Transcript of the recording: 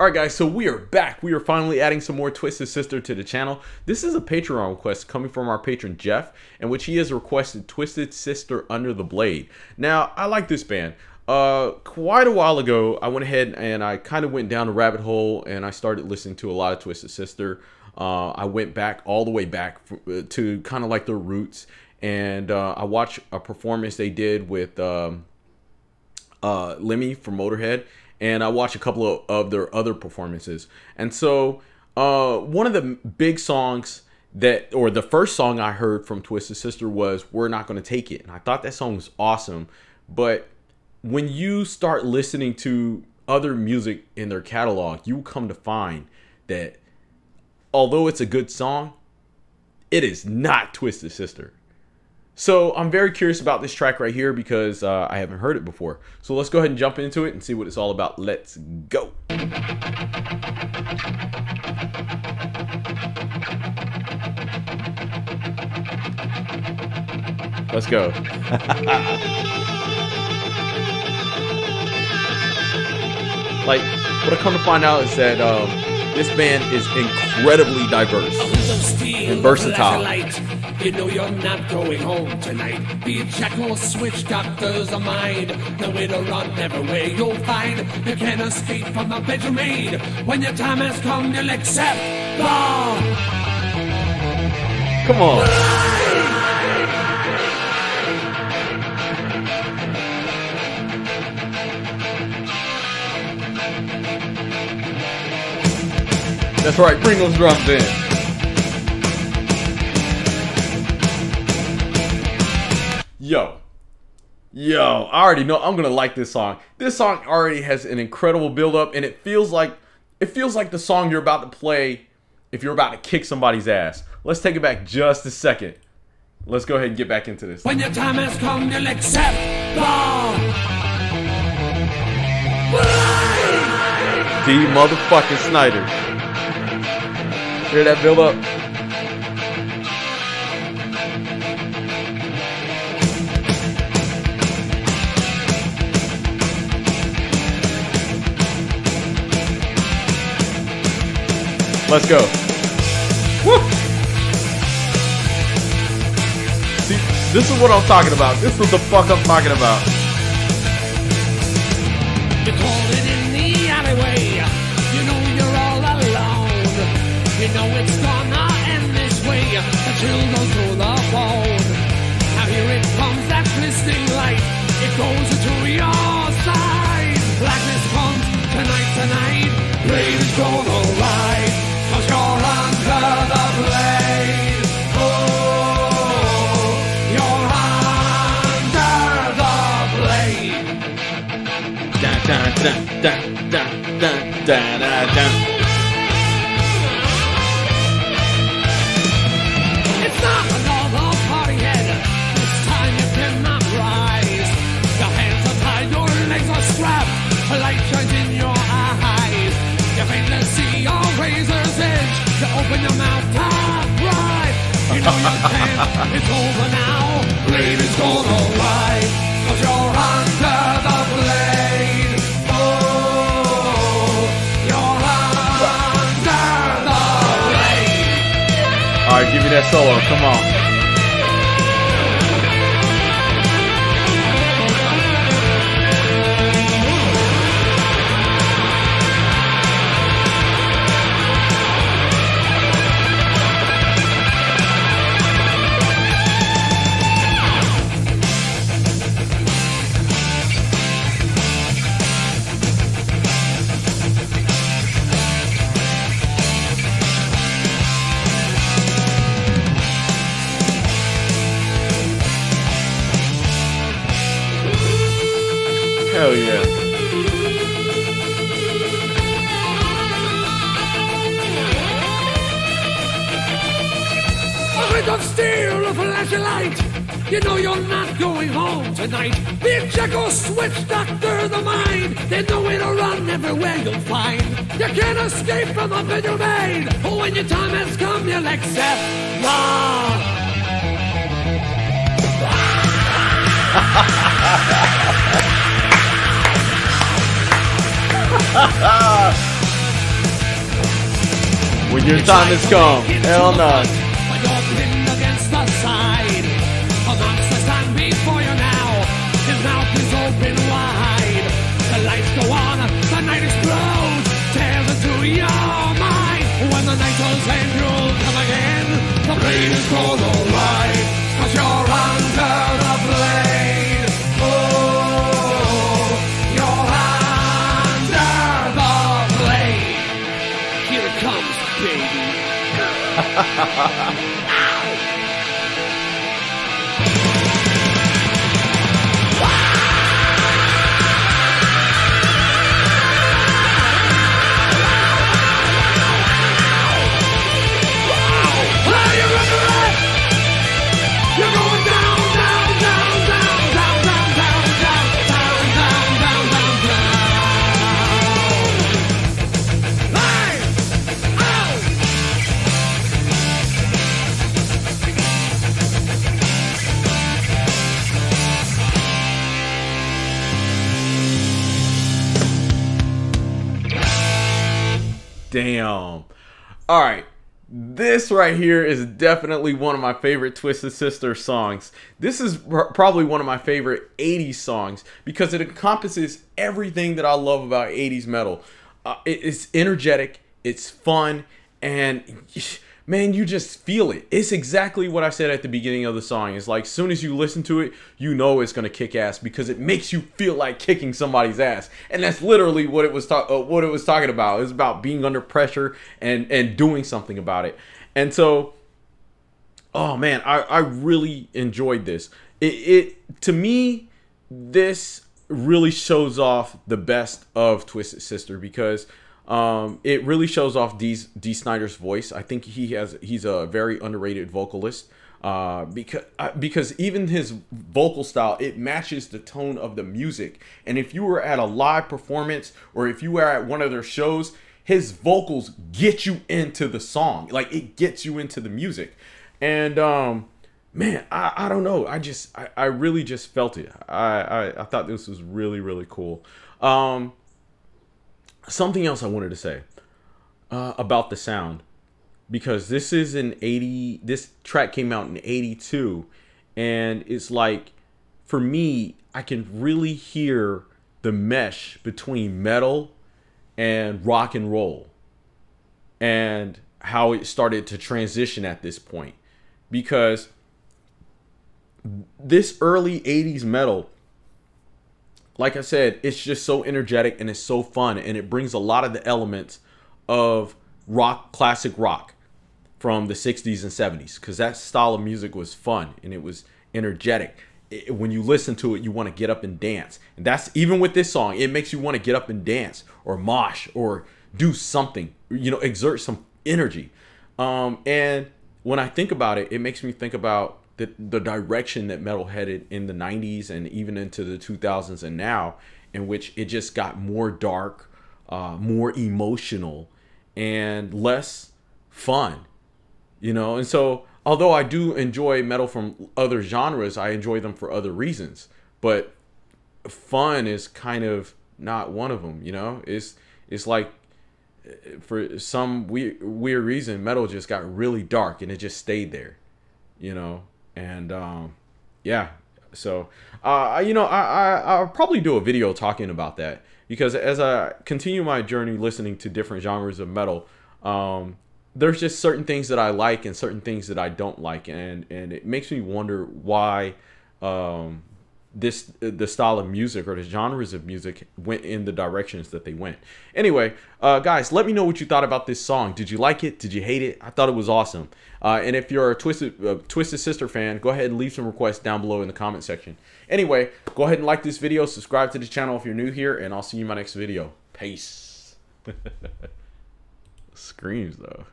Alright guys, so we are back. We are finally adding some more Twisted Sister to the channel. This is a Patreon request coming from our patron Jeff, in which he has requested Twisted Sister Under the Blade. Now, I like this band. Quite a while ago, I went ahead and I kind of went down a rabbit hole and I started listening to a lot of Twisted Sister. I went back, all the way back to kind of like their roots. And I watched a performance they did with Lemmy from Motorhead. And I watched a couple of their other performances. And so one of the big songs that, or the first song I heard from Twisted Sister was We're Not Gonna Take It. And I thought that song was awesome. But when you start listening to other music in their catalog, you come to find that although it's a good song, it is not Twisted Sister. So I'm very curious about this track right here because I haven't heard it before. So let's go ahead and jump into it and see what it's all about. Let's go. Let's go. Like, what I come to find out is that this band is incredibly diverse and versatile. You know you're not going home tonight. Be a jack or switch, doctors are mine. No way to run, everywhere you'll find. You can't escape from the bedroom aid. When your time has come, you'll accept law. Come on. That's right, bring those drums in. Yo, I already know I'm gonna like this song. This song already has an incredible build-up, and it feels like the song you're about to play if you're about to kick somebody's ass. Let's take it back just a second. Let's go ahead and get back into this. When your time has come, you'll accept the Dee motherfucking Snider. Hear that build-up? Let's go. Woo. See, this is what I'm talking about. This is the fuck I'm talking about. You called it in the alleyway. You know you're all alone. You know it's gonna end this way. The children through the phone. Now here it comes, that glistening light. It goes to your side. Blackness comes tonight. Blade is gonna rise. Cause you're under the blade. Oh, you're under the blade. Da da da da da da da da da. It's not another party head. This time you cannot rise. Your hands are tied, your legs are strapped. A light shines in your eyes. You faint to see your razor's edge. You open your mouth to cry. You know your chance is over now. Blade is gonna ride. Cause you're under the blade. Oh, you're under the blade. Alright, give me that solo, come on. Hell yeah. A ring of steel, a flashing light. You know you're not going home tonight. Be a jack or switch, doctor the mind. There's no way to run, everywhere you'll find. You can't escape from a bed you made. Oh, when your time has come, you'll accept love. When your time has come, hell no. For the light, 'cause you're under the blade. Oh, you're under the blade. Here it comes, baby. Damn. Alright, this right here is definitely one of my favorite Twisted Sister songs. This is probably one of my favorite 80s songs because it encompasses everything that I love about 80s metal. It's energetic, it's fun, and man, you just feel it. It's exactly what I said at the beginning of the song. It's like, as soon as you listen to it, you know it's gonna kick ass because it makes you feel like kicking somebody's ass, and that's literally what it was talking about. It's about being under pressure and doing something about it. And so, oh man, I really enjoyed this. It to me, this really shows off the best of Twisted Sister because. It really shows off Dee Snider's voice. I think he's a very underrated vocalist because even his vocal style, it matches the tone of the music. And if you were at a live performance or if you were at one of their shows, his vocals get you into the song. Like, it gets you into the music. And man, I don't know. I really just felt it. I thought this was really, really cool. Something else I wanted to say about the sound, because this is an 80. This track came out in 82, and it's like, for me, I can really hear the mesh between metal and rock and roll, and how it started to transition at this point, because this early 80s metal, like I said, it's just so energetic and it's so fun, and it brings a lot of the elements of rock, classic rock from the 60s and 70s, because that style of music was fun and it was energetic. When you listen to it, you want to get up and dance. And that's even with this song, it makes you want to get up and dance or mosh or do something, you know, exert some energy. And when I think about it, it makes me think about the direction that metal headed in the 90s and even into the 2000s and now, in which it just got more dark, more emotional, and less fun, you know. And so, although I do enjoy metal from other genres, I enjoy them for other reasons, but fun is kind of not one of them, you know. It's like, for some weird reason, metal just got really dark and it just stayed there, you know. And yeah, so you know, I'll probably do a video talking about that, because as I continue my journey listening to different genres of metal, there's just certain things that I like and certain things that I don't like, and it makes me wonder why the style of music or the genres of music went in the directions that they went. Anyway, guys, let me know what you thought about this song. Did you like it? Did you hate it? I thought it was awesome. And if you're a Twisted Sister fan, go ahead and leave some requests down below in the comment section. Anyway, go ahead and like this video, subscribe to the channel if you're new here, and I'll see you in my next video. Peace. Screams though.